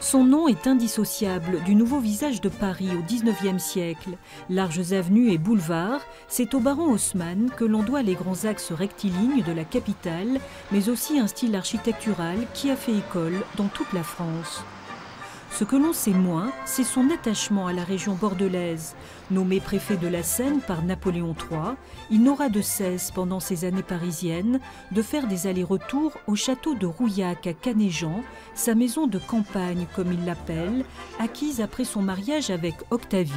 Son nom est indissociable du nouveau visage de Paris au XIXe siècle. Larges avenues et boulevards, c'est au baron Haussmann que l'on doit les grands axes rectilignes de la capitale, mais aussi un style architectural qui a fait école dans toute la France. Ce que l'on sait moins, c'est son attachement à la région bordelaise. Nommé préfet de la Seine par Napoléon III, il n'aura de cesse pendant ses années parisiennes de faire des allers-retours au château de Rouillac à Canéjan, sa maison de campagne comme il l'appelle, acquise après son mariage avec Octavie,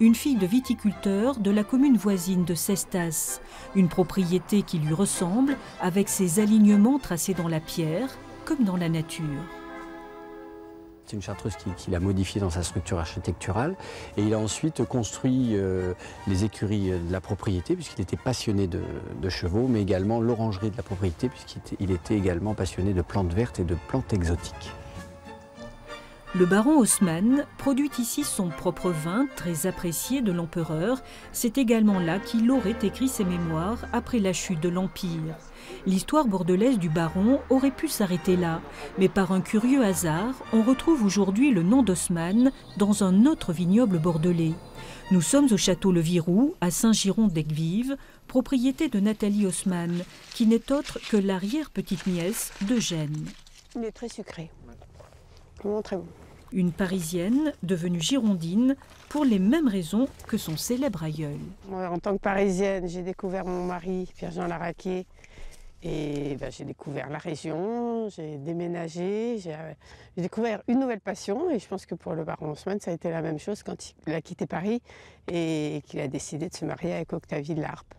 une fille de viticulteur de la commune voisine de Cestas. Une propriété qui lui ressemble avec ses alignements tracés dans la pierre comme dans la nature. C'est une chartreuse qu'il a modifiée dans sa structure architecturale et il a ensuite construit les écuries de la propriété puisqu'il était passionné de chevaux, mais également l'orangerie de la propriété puisqu'il était également passionné de plantes vertes et de plantes exotiques. Le baron Haussmann produit ici son propre vin, très apprécié de l'empereur. C'est également là qu'il aurait écrit ses mémoires après la chute de l'Empire. L'histoire bordelaise du baron aurait pu s'arrêter là, mais par un curieux hasard, on retrouve aujourd'hui le nom d'Haussmann dans un autre vignoble bordelais. Nous sommes au château Le Viroux, à Saint-Giron-d'Aigues-Vives, propriété de Nathalie Haussmann, qui n'est autre que l'arrière-petite-nièce d'Eugène. Il est très sucré, vraiment très bon. Une Parisienne devenue girondine pour les mêmes raisons que son célèbre aïeul. En tant que Parisienne, j'ai découvert mon mari, Pierre-Jean Larraquet, et ben, j'ai découvert la région, j'ai déménagé, j'ai découvert une nouvelle passion. Et je pense que pour le baron Haussmann, ça a été la même chose quand il a quitté Paris et qu'il a décidé de se marier avec Octavie Larpe.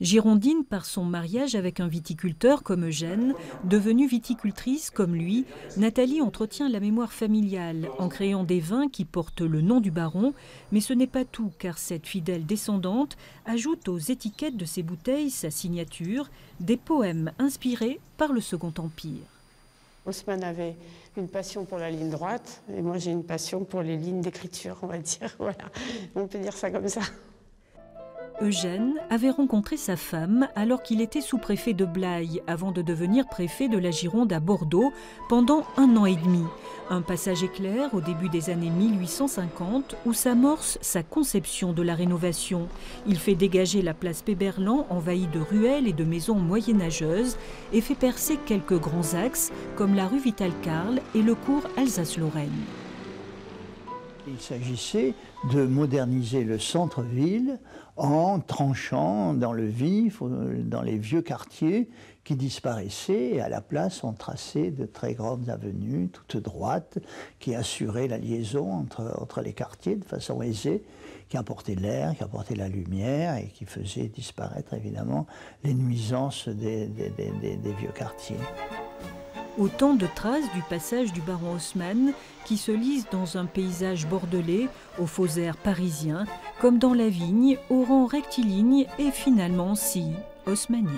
Girondine par son mariage avec un viticulteur comme Eugène, devenue viticultrice comme lui, Nathalie entretient la mémoire familiale en créant des vins qui portent le nom du baron, mais ce n'est pas tout car cette fidèle descendante ajoute aux étiquettes de ses bouteilles sa signature, des poèmes inspirés par le Second Empire. Haussmann avait une passion pour la ligne droite et moi j'ai une passion pour les lignes d'écriture, on va dire, voilà, on peut dire ça comme ça. Eugène avait rencontré sa femme alors qu'il était sous-préfet de Blaye avant de devenir préfet de la Gironde à Bordeaux pendant 1 an et demi. Un passage éclair au début des années 1850 où s'amorce sa conception de la rénovation. Il fait dégager la place Pey Berland envahie de ruelles et de maisons moyenâgeuses et fait percer quelques grands axes comme la rue Vital-Carle et le cours Alsace-Lorraine. Il s'agissait de moderniser le centre-ville en tranchant dans le vif, dans les vieux quartiers qui disparaissaient. Et à la place, on traçait de très grandes avenues, toutes droites, qui assuraient la liaison entre les quartiers de façon aisée, qui apportaient l'air, qui apportaient la lumière et qui faisaient disparaître évidemment les nuisances des vieux quartiers. Autant de traces du passage du baron Haussmann qui se lisent dans un paysage bordelais, aux faux airs parisiens, comme dans la vigne, au rang rectiligne et finalement si haussmannien.